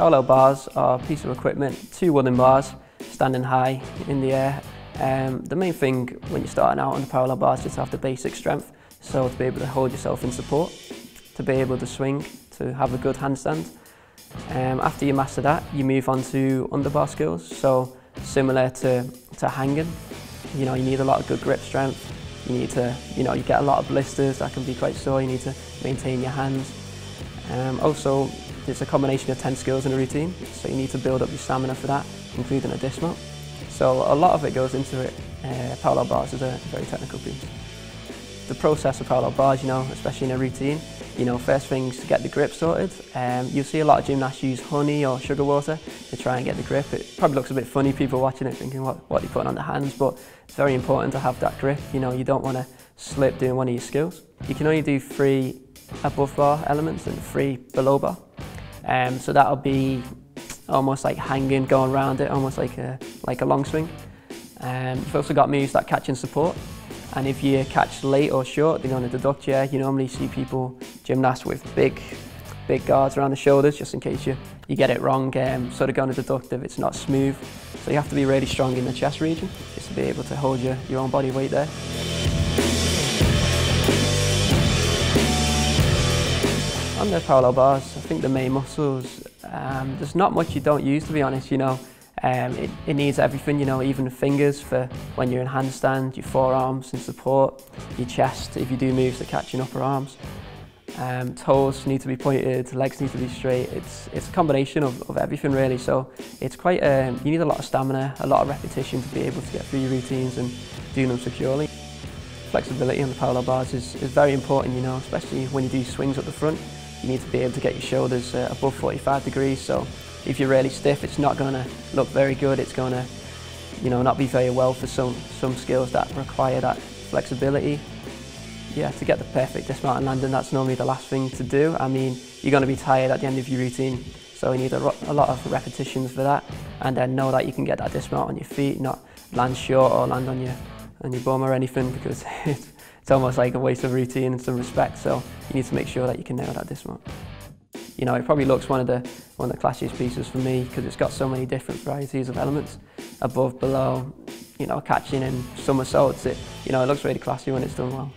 Parallel bars are a piece of equipment, two wooden bars standing high in the air. The main thing when you're starting out on the parallel bars is just to have the basic strength, so to be able to hold yourself in support, to be able to swing, to have a good handstand. After you master that, you move on to underbar skills, so similar to hanging. You know, you need a lot of good grip strength, you need to, you get a lot of blisters that can be quite sore, you need to maintain your hands. Also, it's a combination of 10 skills in a routine, so you need to build up your stamina for that, including a dismount. So a lot of it goes into it. Parallel bars is a very technical piece. The process of parallel bars, especially in a routine, first thing is to get the grip sorted. You'll see a lot of gymnasts use honey or sugar water to try and get the grip. It probably looks a bit funny, people watching it thinking what you're putting on the hands, but it's very important to have that grip. You don't want to slip doing one of your skills. You can only do 3 above bar elements and 3 below bar. So that'll be almost like hanging, going around it, almost like a long swing. You've also got moves that catch and support. And if you catch late or short, they're going to deduct you. You normally see people, gymnasts with big guards around the shoulders, just in case you get it wrong, so they're going to deduct if it's not smooth. So you have to be really strong in the chest region, just to be able to hold your own body weight there. On the parallel bars, I think the main muscles, there's not much you don't use, to be honest. It needs everything, even the fingers for when you're in handstand, your forearms in support, your chest if you do moves that catch your upper arms. Toes need to be pointed, legs need to be straight. It's a combination of everything really, so it's quite, you need a lot of stamina, a lot of repetition to be able to get through your routines and do them securely. Flexibility on the parallel bars is very important, especially when you do swings at the front. You need to be able to get your shoulders above 45 degrees, so if you're really stiff, it's not going to look very good. It's going to, not be very well for some skills that require that flexibility. Yeah, to get the perfect dismount and landing, that's normally the last thing to do. I mean, you're going to be tired at the end of your routine, so you need a lot of repetitions for that, and then know that you can get that dismount on your feet, not land short or land on your bum or anything, because it's almost like a waste of routine in some respect. So you need to make sure that you can nail that dismount. It probably looks one of the classiest pieces for me, because it's got so many different varieties of elements, above, below, catching and somersaults. It looks really classy when it's done well.